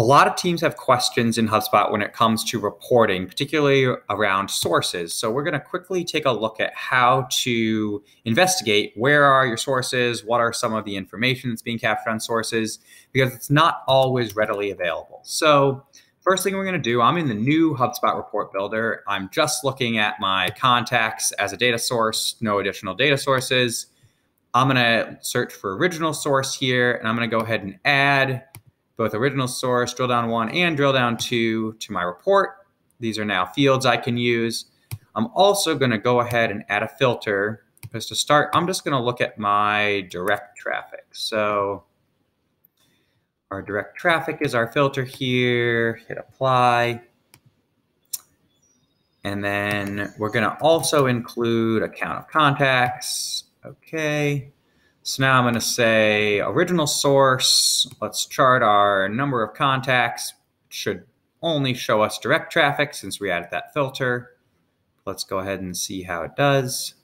A lot of teams have questions in HubSpot when it comes to reporting, particularly around sources. So we're going to quickly take a look at how to investigate where are your sources, what are some of the information that's being captured on sources, because it's not always readily available. So first thing we're going to do, I'm in the new HubSpot report builder. I'm just looking at my contacts as a data source, no additional data sources. I'm going to search for original source here, and I'm going to go ahead and add both original source, drill down one, and drill down two to my report. These are now fields I can use. I'm also going to go ahead and add a filter, because to start, I'm just going to look at my direct traffic. So our direct traffic is our filter here. Hit apply. And then we're going to also include a count of contacts. Okay. So now I'm going to say original source. Let's chart our number of contacts. It should only show us direct traffic since we added that filter. Let's go ahead and see how it does.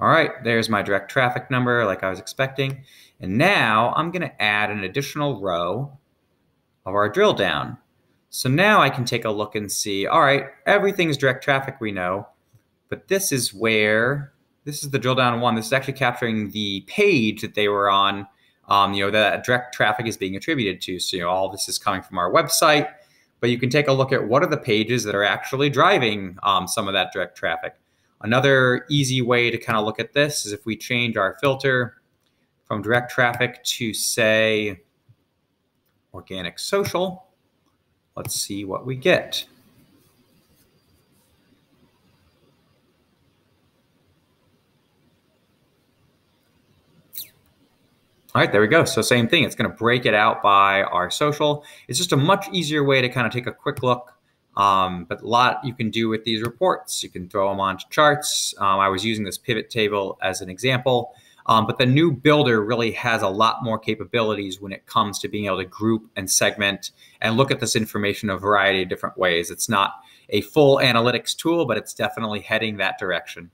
All right, there's my direct traffic number like I was expecting. And now I'm going to add an additional row of our drill down. So now I can take a look and see, all right, everything's direct traffic we know, but this is where... this is the drill down one. This is actually capturing the page that they were on, that direct traffic is being attributed to. So, all this is coming from our website, but you can take a look at what are the pages that are actually driving some of that direct traffic. Another easy way to kind of look at this is if we change our filter from direct traffic to, say, organic social. Let's see what we get. All right, there we go. So same thing. It's going to break it out by our social. It's just a much easier way to kind of take a quick look. But a lot you can do with these reports. You can throw them onto charts. I was using this pivot table as an example. But the new builder really has a lot more capabilities when it comes to being able to group and segment and look at this information in a variety of different ways. It's not a full analytics tool, but it's definitely heading that direction.